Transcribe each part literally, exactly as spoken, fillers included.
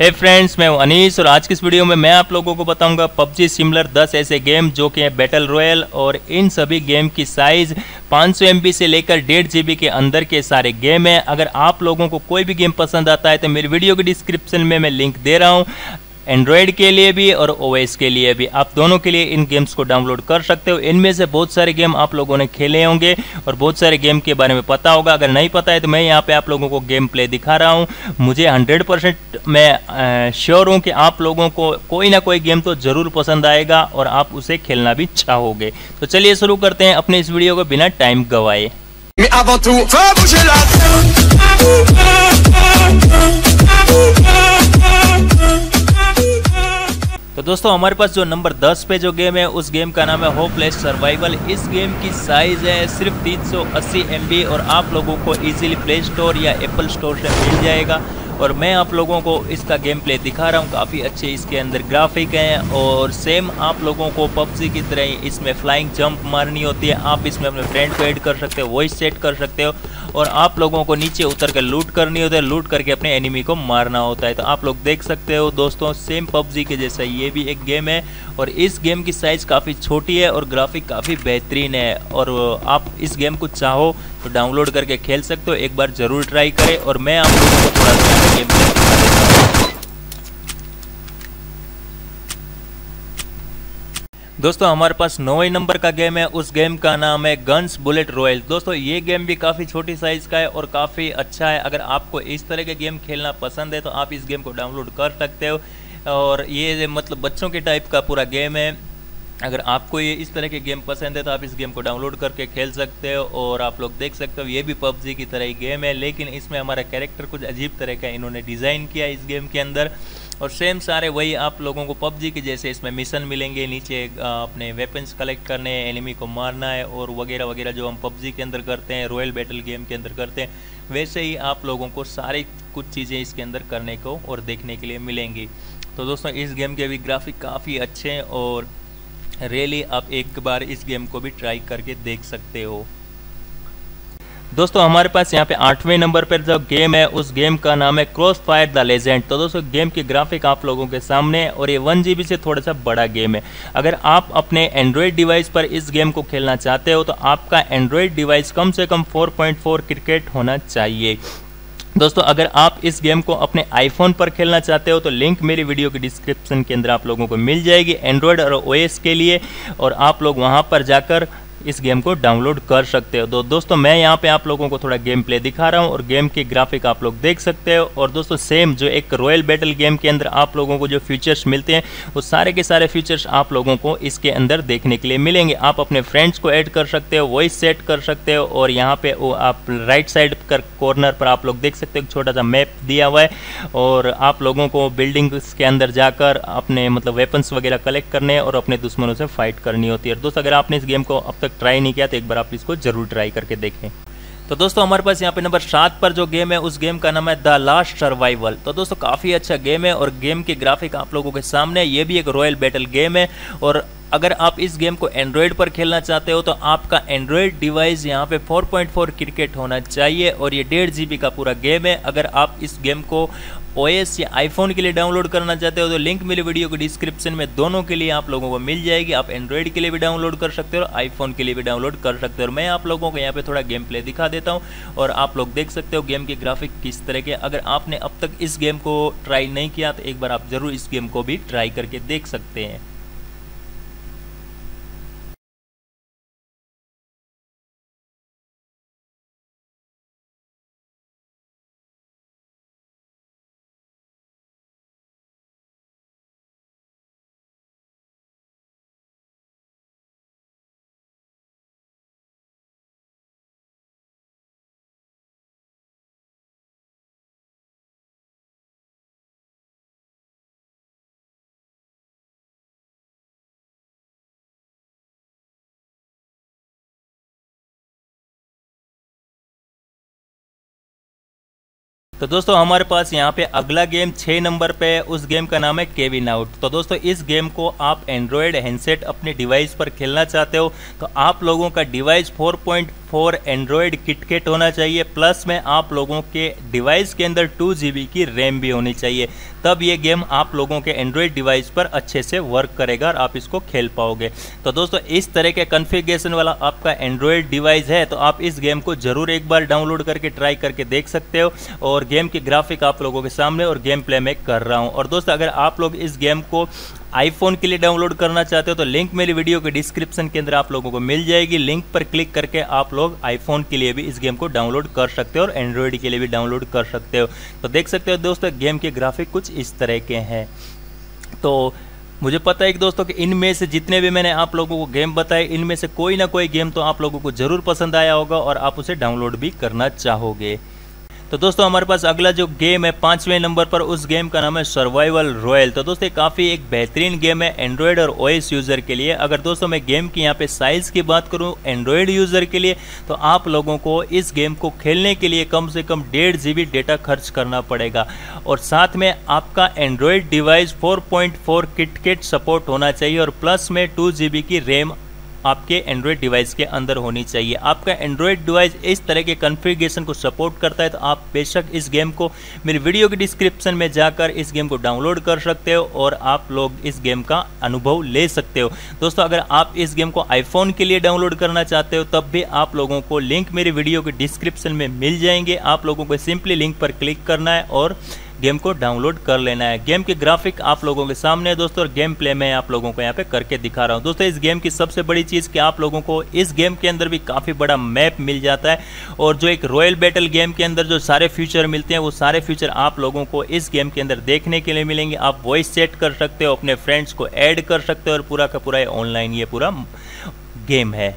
हे hey friends, मैं हूं अनीश और आज की इस वीडियो में मैं आप लोगों को बताऊंगा पबजी सिमिलर दस ऐसे गेम जो कि हैं बैटल रॉयल। और इन सभी गेम की साइज़ पाँच सौ एमबी से लेकर डेढ़ जीबी के अंदर के सारे गेम हैं। अगर आप लोगों को कोई भी गेम पसंद आता है तो मेरी वीडियो के डिस्क्रिप्शन में मैं लिंक दे रहा हूं। एंड्रॉयड के लिए भी और ओएस के लिए भी, आप दोनों के लिए इन गेम्स को डाउनलोड कर सकते हो। इनमें से बहुत सारे गेम आप लोगों ने खेले होंगे और बहुत सारे गेम के बारे में पता होगा। अगर नहीं पता है तो मैं यहाँ पे आप लोगों को गेम प्ले दिखा रहा हूँ। मुझे हंड्रेड परसेंट मैं श्योर हूँ कि आप लोगों को कोई ना कोई गेम तो ज़रूर पसंद आएगा और आप उसे खेलना भी चाहोगे। तो चलिए शुरू करते हैं अपने इस वीडियो को बिना टाइम गंवाए। तो दोस्तों, हमारे पास जो नंबर दस पे जो गेम है उस गेम का नाम है होपलेस सर्वाइवल। इस गेम की साइज़ है सिर्फ तीन सौ अस्सी एमबी और आप लोगों को इजीली प्ले स्टोर या एप्पल स्टोर से मिल जाएगा। और मैं आप लोगों को इसका गेम प्ले दिखा रहा हूँ। काफ़ी अच्छे इसके अंदर ग्राफिक हैं और सेम आप लोगों को पबजी की तरह ही इसमें फ्लाइंग जंप मारनी होती है। आप इसमें अपने फ्रेंड को ऐड कर सकते हो, वॉइस सेट कर सकते हो और आप लोगों को नीचे उतर कर लूट करनी होती है। लूट करके अपने एनिमी को मारना होता है। तो आप लोग देख सकते हो दोस्तों, सेम पबजी के जैसा ये भी एक गेम है। और इस गेम की साइज़ काफ़ी छोटी है और ग्राफिक काफ़ी बेहतरीन है। और आप इस गेम को चाहो तो डाउनलोड करके खेल सकते हो, एक बार ज़रूर ट्राई करें। और मैं आप लोगों को थोड़ा सा गेम प्ले दिखा देता हूँ। दोस्तों, हमारे पास नौवें नंबर का गेम है, उस गेम का नाम है गन्स बुलेट रॉयल। दोस्तों, ये गेम भी काफ़ी छोटी साइज़ का है और काफ़ी अच्छा है। अगर आपको इस तरह के गेम खेलना पसंद है तो आप इस गेम को डाउनलोड कर सकते हो। और ये मतलब बच्चों के टाइप का पूरा गेम है। अगर आपको ये इस तरह के गेम पसंद है तो आप इस गेम को डाउनलोड करके खेल सकते हो। और आप लोग देख सकते हो, ये भी पबजी की तरह ही गेम है, लेकिन इसमें हमारा कैरेक्टर कुछ अजीब तरह का इन्होंने डिज़ाइन किया इस गेम के अंदर। और सेम सारे वही आप लोगों को पबजी के जैसे इसमें मिशन मिलेंगे, नीचे अपने वेपन्स कलेक्ट करने हैं, एनिमी को मारना है और वगैरह वगैरह जो हम पबजी के अंदर करते हैं, रॉयल बैटल गेम के अंदर करते हैं, वैसे ही आप लोगों को सारी कुछ चीज़ें इसके अंदर करने को और देखने के लिए मिलेंगी। तो दोस्तों, इस गेम के भी ग्राफिक काफ़ी अच्छे हैं और रियली आप एक बार इस गेम को भी ट्राई करके देख सकते हो। दोस्तों, हमारे पास यहाँ पे आठवें नंबर पर जो गेम है उस गेम का नाम है क्रॉसफायर द लेजेंड। तो दोस्तों, गेम की ग्राफिक आप लोगों के सामने है और ये वन जीबी से थोड़ा सा बड़ा गेम है। अगर आप अपने एंड्रॉयड डिवाइस पर इस गेम को खेलना चाहते हो तो आपका एंड्रॉयड डिवाइस कम से कम फोर पॉइंट फोर क्रिकेट होना चाहिए। दोस्तों, अगर आप इस गेम को अपने आईफोन पर खेलना चाहते हो तो लिंक मेरी वीडियो के डिस्क्रिप्शन के अंदर आप लोगों को मिल जाएगी एंड्रॉयड और ओएस के लिए, और आप लोग वहाँ पर जाकर इस गेम को डाउनलोड कर सकते हो। तो दोस्तों, मैं यहाँ पे आप लोगों को थोड़ा गेम प्ले दिखा रहा हूँ और गेम की ग्राफिक आप लोग देख सकते हो। और दोस्तों, सेम जो एक रॉयल बैटल गेम के अंदर आप लोगों को जो फीचर्स मिलते हैं वो सारे के सारे फीचर्स आप लोगों को इसके अंदर देखने के लिए मिलेंगे। आप अपने फ्रेंड्स को ऐड कर सकते हो, वॉइस सेट कर सकते हो। और यहाँ पे वो आप राइट साइड कर कॉर्नर पर आप लोग देख सकते हो, छोटा सा मैप दिया हुआ है और आप लोगों को बिल्डिंग्स के अंदर जाकर अपने मतलब वेपन्स वगैरह कलेक्ट करने और अपने दुश्मनों से फाइट करनी होती है। और दोस्तों, अगर आपने इस गेम को अब तक ट्राई नहीं किया तो एक बार आप इसको जरूर ट्राई करके देखें। तो दोस्तों, हमारे पास यहाँ पे नंबर सात पर जो गेम है उस गेम का नाम है द लास्ट सर्वाइवल। तो दोस्तों, काफ़ी अच्छा गेम है और गेम की ग्राफिक आप लोगों के सामने, ये भी एक रॉयल बैटल गेम है। और अगर आप इस गेम को एंड्रॉयड पर खेलना चाहते हो तो आपका एंड्रॉयड डिवाइस यहाँ पे फोर पॉइंट फोर क्रिकेट होना चाहिए। और ये डेढ़ जीबी का पूरा गेम है। अगर आप इस गेम को ओएस या आईफोन के लिए डाउनलोड करना चाहते हो तो लिंक मेरे वीडियो के डिस्क्रिप्शन में दोनों के लिए आप लोगों को मिल जाएगी। आप एंड्रॉयड के लिए भी डाउनलोड कर सकते हो और आईफोन के लिए भी डाउनलोड कर सकते हो। और मैं आप लोगों को यहाँ पे थोड़ा गेम प्ले दिखा देता हूँ और आप लोग देख सकते हो गेम के ग्राफिक किस तरह के। अगर आपने अब तक इस गेम को ट्राई नहीं किया तो एक बार आप ज़रूर इस गेम को भी ट्राई करके देख सकते हैं। तो दोस्तों, हमारे पास यहाँ पे अगला गेम छः नंबर पे है, उस गेम का नाम है केविन आउट। तो दोस्तों, इस गेम को आप एंड्रॉयड हैंडसेट अपने डिवाइस पर खेलना चाहते हो तो आप लोगों का device four point four Android KitKat होना चाहिए, प्लस में आप लोगों के डिवाइस के अंदर टू जी बी की रैम भी होनी चाहिए, तब ये गेम आप लोगों के एंड्रॉयड डिवाइस पर अच्छे से वर्क करेगा और आप इसको खेल पाओगे। तो दोस्तों इस तरह के कॉन्फ़िगरेशन वाला आपका एंड्रॉयड डिवाइस है तो आप इस गेम को ज़रूर एक बार डाउनलोड करके ट्राई करके देख सकते हो, और गेम की ग्राफिक आप लोगों के सामने और गेम प्ले में कर रहा हूँ। और दोस्तों अगर आप लोग इस गेम को आईफोन के लिए डाउनलोड करना चाहते हो तो लिंक मेरी वीडियो के डिस्क्रिप्शन के अंदर आप लोगों को मिल जाएगी, लिंक पर क्लिक करके आप लोग आईफोन के लिए भी इस गेम को डाउनलोड कर सकते हो और एंड्रॉयड के लिए भी डाउनलोड कर सकते हो। तो देख सकते हो दोस्तों गेम के ग्राफिक कुछ इस तरह के हैं। तो मुझे पता है कि दोस्तों कि इनमें से जितने भी मैंने आप लोगों को गेम बताए इनमें से कोई ना कोई गेम तो आप लोगों को ज़रूर पसंद आया होगा और आप उसे डाउनलोड भी करना चाहोगे। तो दोस्तों हमारे पास अगला जो गेम है पाँचवें नंबर पर, उस गेम का नाम है सर्वाइवल रॉयल। तो दोस्तों काफ़ी एक बेहतरीन गेम है एंड्रॉयड और ओएस यूज़र के लिए। अगर दोस्तों मैं गेम की यहाँ पे साइज़ की बात करूँ एंड्रॉयड यूज़र के लिए तो आप लोगों को इस गेम को खेलने के लिए कम से कम डेढ़ जी बी डेटा खर्च करना पड़ेगा, और साथ में आपका Android device four point four KitKat support होना चाहिए, और प्लस में टू जी बी की रैम आपके एंड्रॉयड डिवाइस के अंदर होनी चाहिए। आपका एंड्रॉयड डिवाइस इस तरह के कॉन्फ़िगरेशन को सपोर्ट करता है तो आप बेशक इस गेम को मेरी वीडियो के डिस्क्रिप्शन में जाकर इस गेम को डाउनलोड कर सकते हो और आप लोग इस गेम का अनुभव ले सकते हो। दोस्तों अगर आप इस गेम को आईफोन के लिए डाउनलोड करना चाहते हो तब भी आप लोगों को लिंक मेरी वीडियो के डिस्क्रिप्शन में मिल जाएंगे, आप लोगों को सिंपली लिंक पर क्लिक करना है और गेम को डाउनलोड कर लेना है। गेम के ग्राफिक आप लोगों के सामने है दोस्तों, और गेम प्ले में आप लोगों को यहाँ पे करके दिखा रहा हूँ। दोस्तों इस गेम की सबसे बड़ी चीज़ कि आप लोगों को इस गेम के अंदर भी काफ़ी बड़ा मैप मिल जाता है, और जो एक रॉयल बैटल गेम के अंदर जो सारे फीचर मिलते हैं वो सारे फीचर आप लोगों को इस गेम के अंदर देखने के लिए मिलेंगे। आप वॉइस चैट कर सकते हो, अपने फ्रेंड्स को ऐड कर सकते हो, और पूरा का पूरा ऑनलाइन ये पूरा गेम है।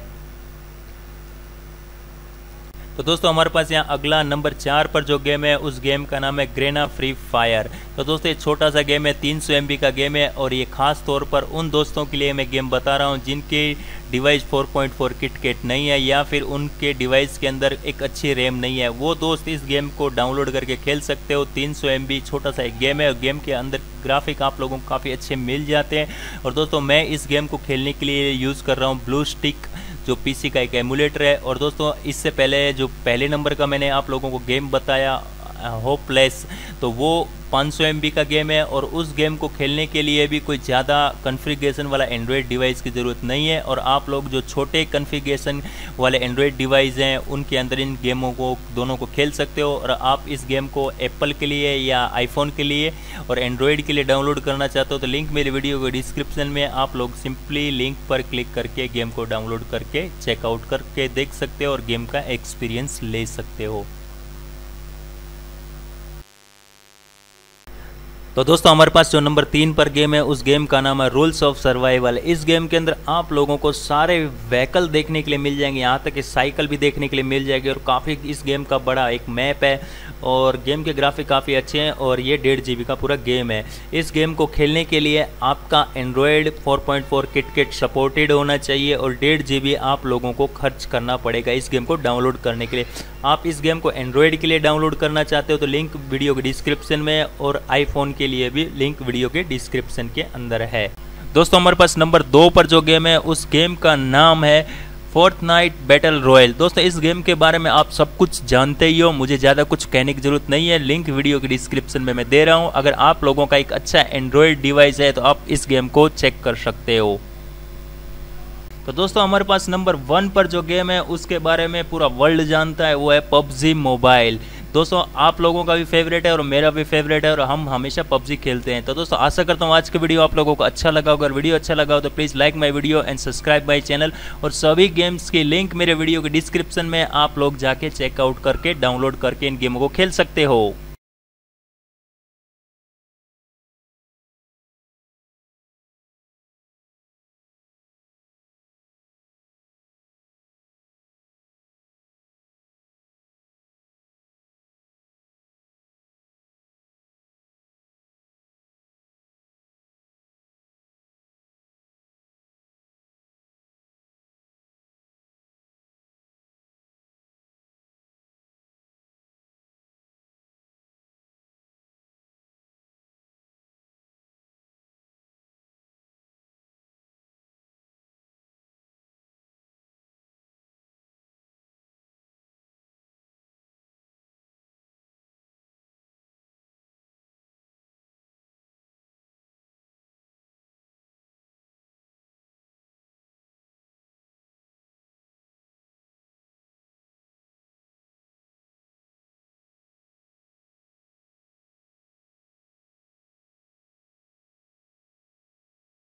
तो दोस्तों हमारे पास यहाँ अगला नंबर चार पर जो गेम है उस गेम का नाम है ग्रेना फ्री फायर। तो दोस्तों ये छोटा सा गेम है, तीन सौ एम बी का गेम है, और ये खास तौर पर उन दोस्तों के लिए मैं गेम बता रहा हूँ जिनके device four point four KitKat नहीं है या फिर उनके डिवाइस के अंदर एक अच्छी रैम नहीं है, वो दोस्त इस गेम को डाउनलोड करके खेल सकते हो। तीन सौ एम बी छोटा सा एक गेम है और गेम के अंदर ग्राफिक आप लोगों को काफ़ी अच्छे मिल जाते हैं। और दोस्तों मैं इस गेम को खेलने के लिए यूज़ कर रहा हूँ ब्लू स्टिक जो पीसी का एक एमुलेटर है। और दोस्तों इससे पहले जो पहले नंबर का मैंने आप लोगों को गेम बताया होपलेस, तो वो पाँच सौ एमबी का गेम है, और उस गेम को खेलने के लिए भी कोई ज़्यादा कॉन्फ़िगरेशन वाला एंड्रॉयड डिवाइस की ज़रूरत नहीं है, और आप लोग जो छोटे कॉन्फ़िगरेशन वाले एंड्रॉयड डिवाइस हैं उनके अंदर इन गेमों को दोनों को खेल सकते हो। और आप इस गेम को एप्पल के लिए या आईफोन के लिए और एंड्रॉयड के लिए डाउनलोड करना चाहते हो तो लिंक मेरी वीडियो के डिस्क्रिप्शन में, आप लोग सिंपली लिंक पर क्लिक करके गेम को डाउनलोड करके चेकआउट करके देख सकते हो और गेम का एक्सपीरियंस ले सकते हो। तो दोस्तों हमारे पास जो नंबर तीन पर गेम है उस गेम का नाम है रूल्स ऑफ सर्वाइवल। इस गेम के अंदर आप लोगों को सारे व्हीकल देखने के लिए मिल जाएंगे, यहाँ तक कि साइकिल भी देखने के लिए मिल जाएगी, और काफ़ी इस गेम का बड़ा एक मैप है, और गेम के ग्राफिक काफ़ी अच्छे हैं, और ये डेढ़ जी बी का पूरा गेम है। इस गेम को खेलने के लिए आपका Android four point four KitKat supported होना चाहिए, और डेढ़ जी बी आप लोगों को खर्च करना पड़ेगा इस गेम को डाउनलोड करने के लिए। आप इस गेम को एंड्रॉयड के लिए डाउनलोड करना चाहते हो तो लिंक वीडियो के डिस्क्रिप्शन में, और आईफोन के लिए भी लिंक वीडियो के डिस्क्रिप्शन के अंदर है। दोस्तों हमारे पास नंबर दो पर जो गेम है उस गेम का नाम है फोर्टनाइट बैटल रॉयल। दोस्तों इस गेम के बारे में आप सब कुछ जानते ही हो, मुझे ज़्यादा कुछ कहने की ज़रूरत नहीं है, लिंक वीडियो के डिस्क्रिप्शन में मैं दे रहा हूँ। अगर आप लोगों का एक अच्छा एंड्रॉयड डिवाइस है तो आप इस गेम को चेक कर सकते हो। तो दोस्तों हमारे पास नंबर वन पर जो गेम है उसके बारे में पूरा वर्ल्ड जानता है, वो है पबजी मोबाइल। दोस्तों आप लोगों का भी फेवरेट है और मेरा भी फेवरेट है, और हम हमेशा पबजी खेलते हैं। तो दोस्तों आशा करता हूँ आज का वीडियो आप लोगों को अच्छा लगा होगा। अगर वीडियो अच्छा लगा हो तो please like my video and subscribe my channel, और सभी गेम्स की लिंक मेरे वीडियो के डिस्क्रिप्शन में, आप लोग जाके चेकआउट करके डाउनलोड करके इन गेमों को खेल सकते हो।